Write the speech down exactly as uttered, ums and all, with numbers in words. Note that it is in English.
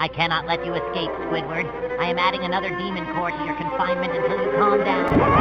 I cannot let you escape, Squidward. I am adding another demon core to your confinement until you calm down.